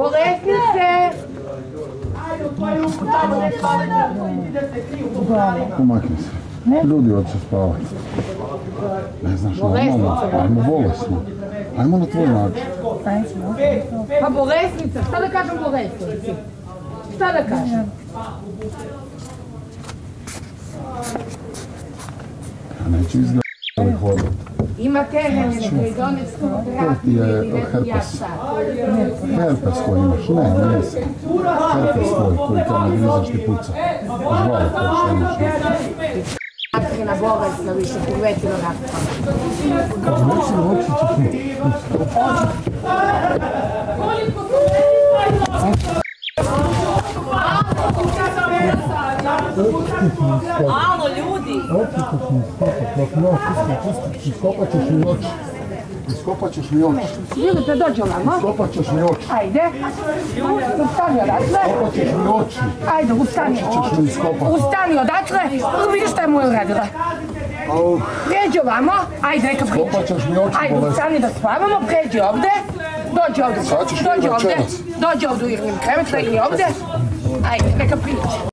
Poresnice! Ajde, u tvoju ruku tamo ne spavajte, idete ti u popravima. Umakni se. Ljudi hoće spavati. Ne znaš, normalno, ajmo bolesno. Ajmo na tvoj način. Pa bolesnica, šta da kažem bolesnici? Šta da kažem? Ja neću izgledati ali hodati. Ima temeljne tridonetsku terapiju ili neku jača. Herpes koji imaš, ne, ne sam. Herpes tvoj koji te ne vizaš ti puca. Žvala to što imaš. Atrina bolesna više, kurvetilo nakon. Neću moći čekati. Koliko su neću? Alo, ljudi! Iskopaćeš mi oči. Iskopaćeš mi oči. Žilite, dođe ovamo. Iskopaćeš mi oči. Ajde. Ustani odatle. Iskopaćeš mi oči. Ajde, ustani. Oči ćeš mi iskopati. Ustani odatle. Vidiš šta je mu je uradila. Pređi ovamo. Ajde, neka priđi. Iskopaćeš mi oči. Ajde, ustani da spavamo. Pređi ovde. Dođi ovde. Dođi ovde. Dođi ovde u Irmin krevet. Legni ovde. Ajde, neka priđi.